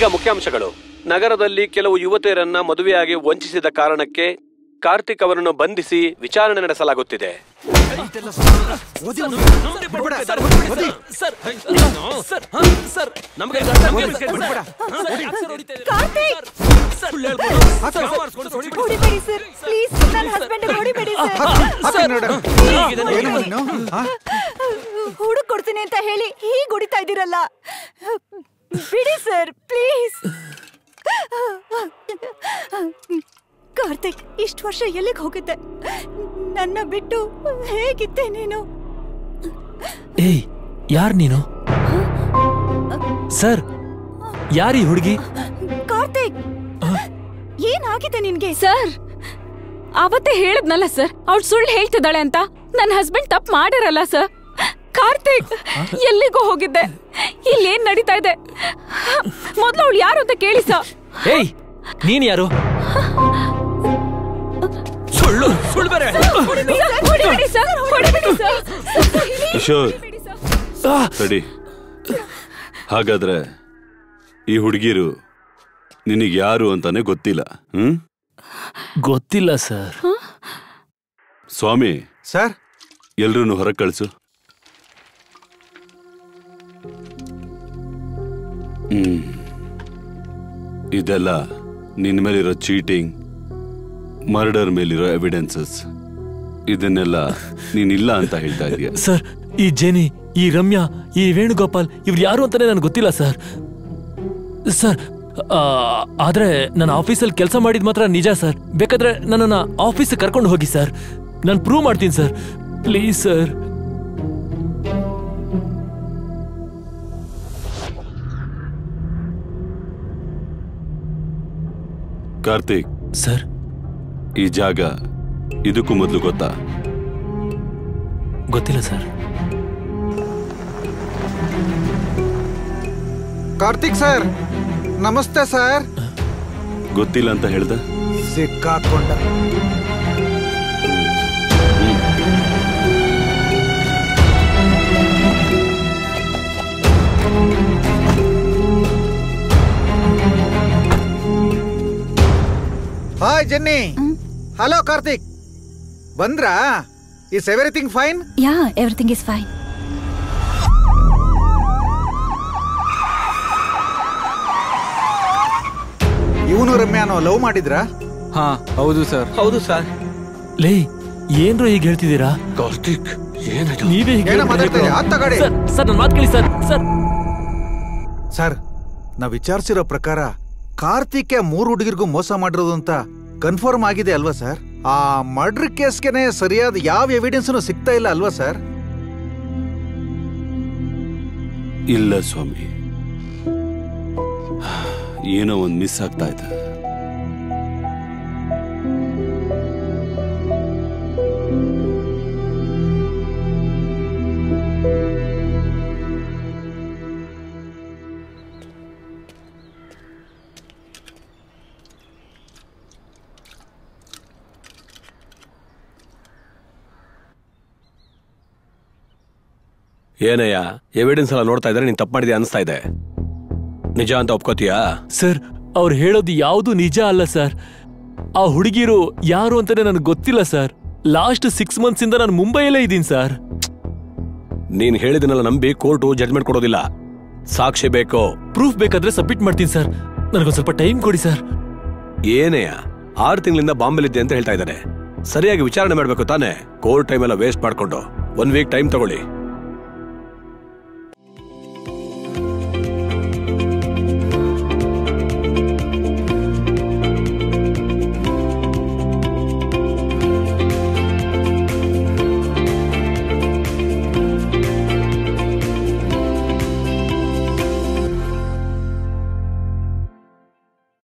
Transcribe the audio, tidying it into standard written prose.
ಈಗ ಮುಖ್ಯಾಂಶಗಳು. ನಗರದಲ್ಲಿ ಕೆಲವು ಯುವತಿಯರನ್ನ ಮದುವೆಯಾಗಿ ವಂಚಿಸಿದ ಕಾರಣಕ್ಕೆ ಕಾರ್ತಿಕ್ ಅವರನ್ನು ಬಂಧಿಸಿ ವಿಚಾರಣೆ ನಡೆಸಲಾಗುತ್ತಿದೆ. ಹುಡುಕ್ ಕೊಡ್ತೀನಿ ಅಂತ ಹೇಳಿ ಹೀಗೆ ಹೊಡಿತಾ ಇದ್ದೀರಲ್ಲ, ಬಿಡಿ ಸರ್ ಪ್ಲೀಸ್. ಕಾರ್ತಿಕ್, ಇಷ್ಟು ವರ್ಷ ಎಲ್ಲಿಗೆ ಹೋಗಿದ್ದೆ? ನನ್ನ ಬಿಟ್ಟು ಹೇಗಿದ್ದೆ ನೀನು? ಏಯ್, ಯಾರು ನೀನು? ಸರ್, ಯಾರೀ ಹುಡುಗಿ? ಕಾರ್ತಿಕ್, ಏನಾಗಿದೆ ನಿನ್ಗೆ? ಸರ್, ಅವತ್ತೇ ಹೇಳಿದ್ನಲ್ಲ ಸರ್, ಅವ್ಳು ಸುಳ್ಳು ಹೇಳ್ತಿದ್ದಾಳೆ ಅಂತ. ನನ್ನ ಹಸ್ಬೆಂಡ್ ತಪ್ಪು ಮಾಡಿರಲ್ಲ ಸರ್. ಕಾರ್ತಿಕ್, ಎಲ್ಲಿಗೂ ಹೋಗಿದ್ದೆ, ಇಲ್ಲೇನ್ ನಡೀತಾ ಇದೆ ಮೊದಲು ಅವಳು ಯಾರು ಅಂತ ಕೇಳಿ ಸರ್. ಏಯ್, ನೀನ್ ಯಾರು? ಹಾಗಾದ್ರೆ ಈ ಹುಡುಗಿರು ನಿನಗೆ ಯಾರು ಅಂತಾನೆ ಗೊತ್ತಿಲ್ಲ? ಗೊತ್ತಿಲ್ಲ ಸರ್. ಸ್ವಾಮಿ ಸರ್, ಎಲ್ರನ್ನೂ ಹೊರಗೆ ಕಳಿಸು. ಇದೆಲ್ಲ ನಿನ್ನ ಮೇಲಿರೋ ಚೀಟಿಂಗ್, ಮರ್ಡರ್ ಮೇಲಿರೋ ಎವಿಡೆನ್ಸಸ್, ಇದನ್ನೆಲ್ಲ ನೀನಿಲ್ಲ ಅಂತ ಹೇಳ್ತಾ ಇದೀಯ ಸರ್. ಈ ಜೇನಿ, ಈ ರಮ್ಯಾ, ಈ ವೇಣುಗೋಪಾಲ್ ಇವ್ರು ಯಾರು ಅಂತಾನೆ ನನಗೆ ಗೊತ್ತಿಲ್ಲ ಸರ್. ಸರ್, ಆದ್ರೆ ನಾನು ಆಫೀಸಲ್ಲಿ ಕೆಲಸ ಮಾಡಿದ ಮಾತ್ರ ನಿಜ ಸರ್. ಬೇಕಾದ್ರೆ ನನ್ನನ್ನ ಆಫೀಸ್ ಕರ್ಕೊಂಡು ಹೋಗಿ ಸರ್, ನಾನು ಪ್ರೂವ್ ಮಾಡ್ತೀನಿ sir. Please sir. Karthik sir, ಈ ಜಾಗ ಇದಕ್ಕೂ ಮೊದಲು ಗೊತ್ತಾ? ಗೊತ್ತಿಲ್ಲ ಸರ್. ಕಾರ್ತಿಕ್ ಸರ್, ನಮಸ್ತೆ ಸರ್. ಗೊತ್ತಿಲ್ಲ ಅಂತ ಹೇಳ್ದ, ಸಿಕ್ಕಾಕೊಂಡ. Hi Jenny. ಹಲೋ ಕಾರ್ತಿಕ್, ಬಂದ್ರಾ? Is everything fine? Yeah, everything is fine. ಇವನು ರಮ್ಯಾನೋ ಲವ್ ಮಾಡಿದ್ರಾ? ಹಾ, ಹೌದು ಸರ್. ಹೌದು ಸರ್. ಲೇ, ಏನ್ರೋ ಈಗ ಹೇಳ್ತಿದ್ದೀರಾ? ಕಾರ್ತಿಕ್, ಏನಾಯ್ತು? ನೀವೇ ಹೀಗೆ ಮಾತಾಡ್ತೀರಾ? ಆ ತಗಡೆ ಸರ್, ನನ್ನ ಮಾತು ಕೇಳಿ ಸರ್. ಸರ್, ನಾವು ವಿಚಾರಿಸಿರೋ ಪ್ರಕಾರ ಕಾರ್ತಿಕ್ ಮೂರು ಹುಡುಗಿರ್ಗೂ ಮೋಸ ಮಾಡಿರೋದು ಅಂತ ಕನ್ಫರ್ಮ್ ಆಗಿದೆ ಅಲ್ವಾ ಸರ್? ಆ ಮರ್ಡರ್ ಕೇಸ್ಗೆನೆ ಸರಿಯಾದ ಯಾವ ಎವಿಡೆನ್ಸ್ ಸಿಗ್ತಾ ಇಲ್ಲ ಅಲ್ವಾ ಸರ್? ಇಲ್ಲ ಸ್ವಾಮಿ, ಏನೋ ಒಂದು ಮಿಸ್ ಆಗ್ತಾ ಇದೆ. ಏನಯ್ಯ, ಎವಿಡೆನ್ಸ್ ಎಲ್ಲ ನೋಡ್ತಾ ಇದ್ರೆ ನೀನ್ ತಪ್ಪು ಮಾಡಿದೆ ಅನಿಸ್ತಾ ಇದೆ. ನಿಜ ಅಂತ ಒಪ್ಕೋತೀಯಾ? ಸರ್, ಅವ್ರು ಹೇಳೋದು ಯಾವುದು ನಿಜ ಅಲ್ಲ ಸರ್. ಆ ಹುಡುಗಿರು ಯಾರು ಅಂತಾನೆ ನನಗೆ ಗೊತ್ತಿಲ್ಲ ಸರ್. ಲಾಸ್ಟ್ 6 months ಇಂದ ನಾನು ಮುಂಬೈಯಲ್ಲೇ ಇದ್ದೀನಿ ಸರ್. ನೀನ್ ಹೇಳಿದನ್ನೆಲ್ಲ ನಂಬಿ ಕೋರ್ಟು ಜಡ್ಜ್ಮೆಂಟ್ ಕೊಡೋದಿಲ್ಲ. ಸಾಕ್ಷಿ ಬೇಕು, ಪ್ರೂಫ್ ಬೇಕಾದ್ರೆ ಸಬ್ಮಿಟ್ ಮಾಡ್ತೀನಿ ಸರ್. ನನಗೊಂದು ಸ್ವಲ್ಪ ಟೈಮ್ ಕೊಡಿ ಸರ್. ಏನಯ್ಯ, 6 ತಿಂಗಳಿಂದ ಬಾಂಬೆಲಿದ್ದೆ ಅಂತ ಹೇಳ್ತಾ ಇದ್ದಾನೆ. ಸರಿಯಾಗಿ ವಿಚಾರಣೆ ಮಾಡ್ಬೇಕು ತಾನೆ. ಕೋರ್ಟ್ ಟೈಮ್ ಎಲ್ಲ ವೇಸ್ಟ್ ಮಾಡ್ಕೊಂಡು 1 week ಟೈಮ್ ತಗೊಳ್ಳಿ.